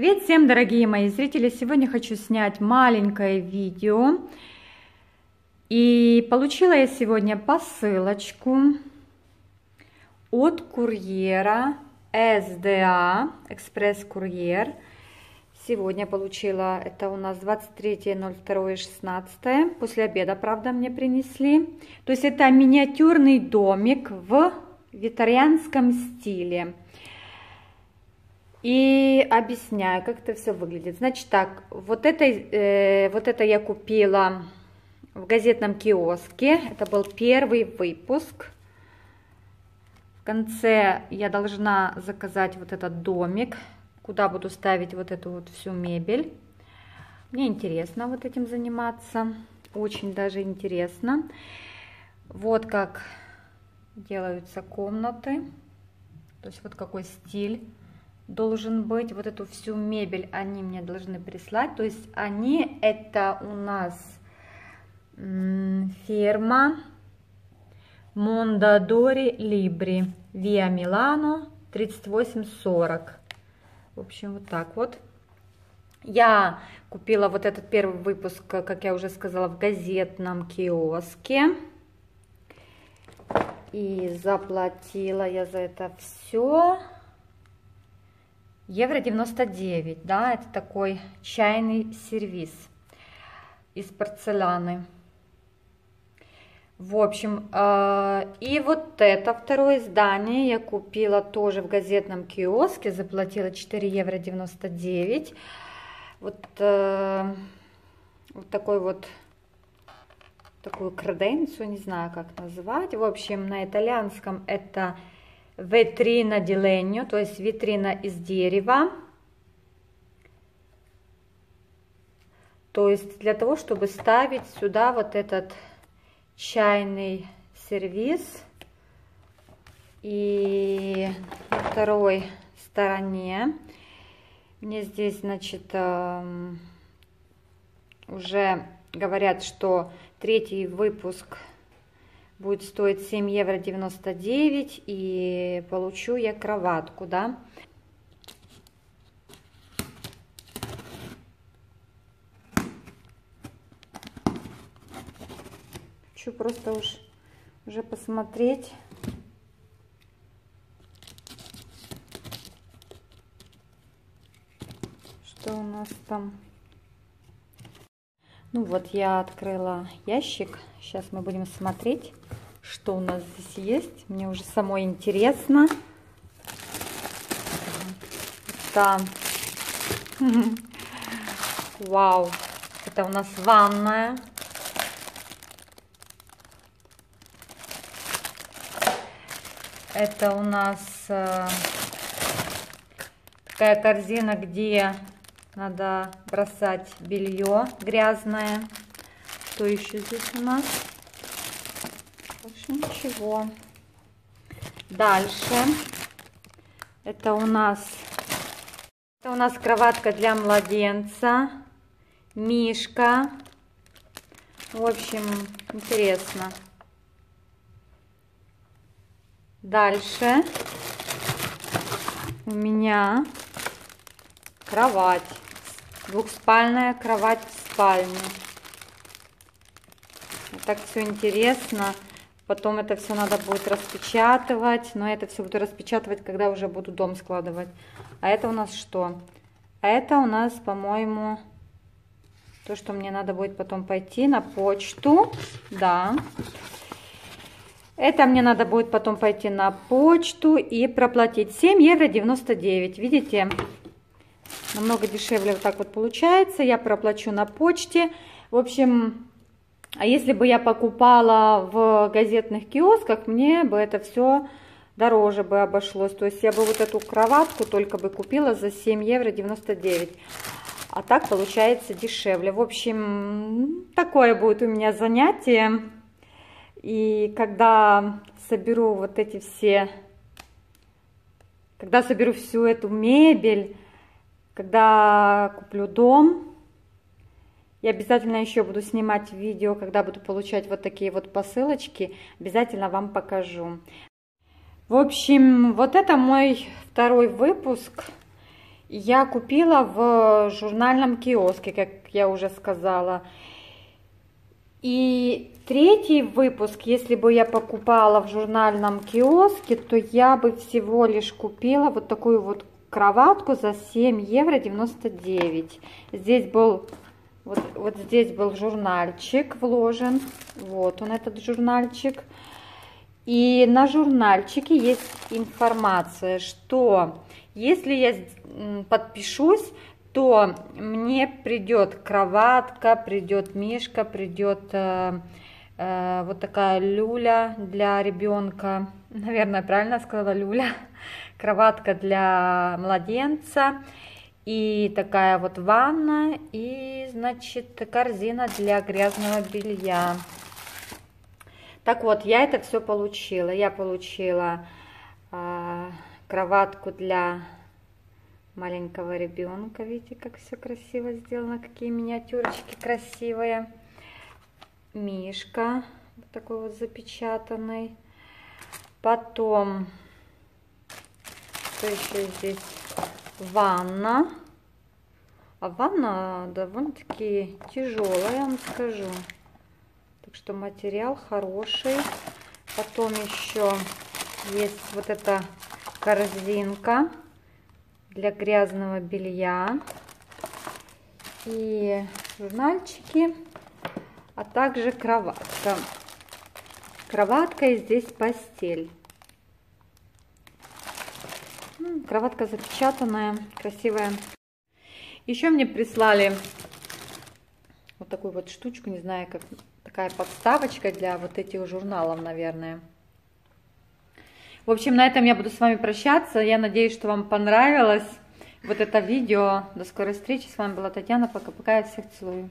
Привет всем, дорогие мои зрители! Сегодня хочу снять маленькое видео. И получила я сегодня посылочку от курьера SDA, экспресс-курьер. Сегодня получила, это у нас 23.02.16, после обеда, правда, мне принесли. То есть это миниатюрный домик в викторианском стиле. И объясняю, как это все выглядит. Значит так, вот это я купила в газетном киоске. Это был первый выпуск. В конце я должна заказать вот этот домик, куда буду ставить вот эту вот всю мебель. Мне интересно вот этим заниматься. Очень даже интересно. Вот как делаются комнаты. То есть вот какой стиль должен быть. Вот эту всю мебель они мне должны прислать. То есть они, это у нас фирма Mondadori libri, Виа Милано, 3840. В общем, вот так вот. Я купила вот этот первый выпуск, как я уже сказала, в газетном киоске. И заплатила я за это все €99, да, это такой чайный сервиз из порцеляны. В общем, и вот это второе издание я купила тоже в газетном киоске, заплатила €4,99. Вот такой вот, такую креденцию, не знаю, как назвать. В общем, на итальянском это витрина ди ленью, то есть витрина из дерева. То есть для того, чтобы ставить сюда вот этот чайный сервиз. И на второй стороне мне здесь, значит, уже говорят, что третий выпуск будет стоить €7,99, и получу я кроватку, да. Хочу просто уже посмотреть. Что у нас там? Ну вот, я открыла ящик. Сейчас мы будем смотреть, что у нас здесь есть. Мне уже самой интересно. Да. Вау. Это у нас ванная. Это у нас такая корзина, где надо бросать белье грязное. Что еще здесь у нас? Ничего. Дальше это у нас кроватка для младенца, мишка. В общем, интересно. Дальше у меня кровать, двухспальная кровать в спальне. Вот так все интересно. Потом это все надо будет распечатывать, но это все буду распечатывать, когда уже буду дом складывать. А это у нас что? Это у нас, по-моему, то, что мне надо будет потом пойти на почту. Да. Это мне надо будет потом пойти на почту и проплатить €7,99. Видите? Намного дешевле вот так вот получается. Я проплачу на почте. В общем... А если бы я покупала в газетных киосках, мне бы это все дороже бы обошлось. То есть я бы вот эту кроватку только бы купила за €7,99. А так получается дешевле. В общем, такое будет у меня занятие. И когда соберу всю эту мебель, когда куплю дом, я обязательно еще буду снимать видео, когда буду получать вот такие вот посылочки. Обязательно вам покажу. В общем, вот это мой второй выпуск. Я купила в журнальном киоске, как я уже сказала. И третий выпуск, если бы я покупала в журнальном киоске, то я бы всего лишь купила вот такую вот кроватку за 7,99 €. Здесь был вот здесь был журнальчик вложен. Вот он, этот журнальчик. И на журнальчике есть информация, что если я подпишусь, то мне придет кроватка, придет мишка, придет вот такая люля для ребенка. Наверное, правильно сказала, люля. Кроватка для младенца. И такая вот ванна. И, значит, корзина для грязного белья. Так вот, я это все получила. Я получила кроватку для маленького ребенка. Видите, как все красиво сделано, какие миниатюрочки красивые. Мишка вот такой вот запечатанный. Потом, что еще здесь? Ванна. А ванна довольно-таки тяжелая, я вам скажу. Так что материал хороший. Потом еще есть вот эта корзинка для грязного белья и журнальчики, а также кроватка. Кроватка и здесь постель. Кроватка запечатанная, красивая. Еще мне прислали вот такую вот штучку, не знаю, как, такая подставочка для вот этих журналов, наверное. В общем, на этом я буду с вами прощаться. Я надеюсь, что вам понравилось вот это видео. До скорой встречи. С вами была Татьяна. Пока-пока. Я всех целую.